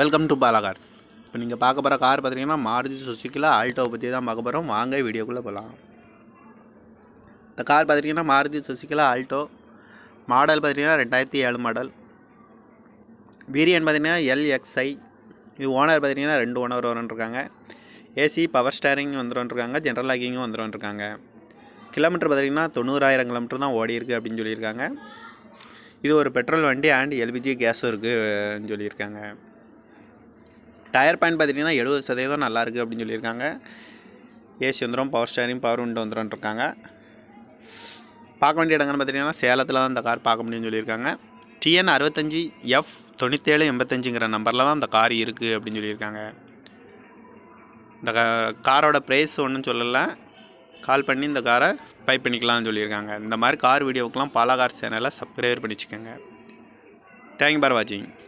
Welcome to Balagars. இப்போ நீங்க பார்க்க போற கார் பாத்தீங்கன்னா Maruti Suzuki Alto பத்தி தான் பார்க்க போறோம். வாங்க வீடியோக்குள்ள போலாம். இந்த கார் பாத்தீங்கன்னா Maruti Suzuki Alto மாடல் பாத்தீங்கன்னா 2007 மாடல். வேரியன்ட் பாத்தீங்கன்னா LXI. இது ஓனர் பாத்தீங்கன்னா ரெண்டு ஓனர் வர்றன்றாங்க. ஏசி பவர் ஸ்டீரிங் வந்தறன்றாங்க, ஜெனரல் லாக்கிங் வந்தறன்றாங்க. கிலோமீட்டர் பாத்தீங்கன்னா 90000 கிலோமீட்டர் தான் ஓடி இருக்கு அப்படினு சொல்லிருக்காங்க. இது ஒரு பெட்ரோல் வண்டி and LPG gas இருக்குன்னு சொல்லிருக்காங்க. Tire point பாத்தீங்கன்னா 70% நல்லா இருக்கு அப்படினு சொல்லிருக்காங்க. ஏசி வந்தரும், பவர் ஸ்டீரிங், பவர் விண்டோ வந்தறன்றாங்க. பார்க்க வேண்டிய இடங்கள் பாத்தீங்கன்னா சேலத்துல தான் இந்த கார் பார்க்க முடியும்னு சொல்லிருக்காங்க. TN 65F 9785ங்கற நம்பர்ல தான் இந்த கார் இருக்கு அப்படினு சொல்லிருக்காங்க. இந்த காரோட பிரைஸ் ஒண்ணும் சொல்லல. கால் பண்ணி இந்த காரை பை பண்ணிக்கலாம்னு சொல்லிருக்காங்க. இந்த மாதிரி கார் வீடியோக்கெல்லாம் பாலாகார் சேனலை சப்ஸ்கிரைப் பண்ணி வச்சுக்கோங்க. தேங்க்யூ ஃபார் வாட்சிங்.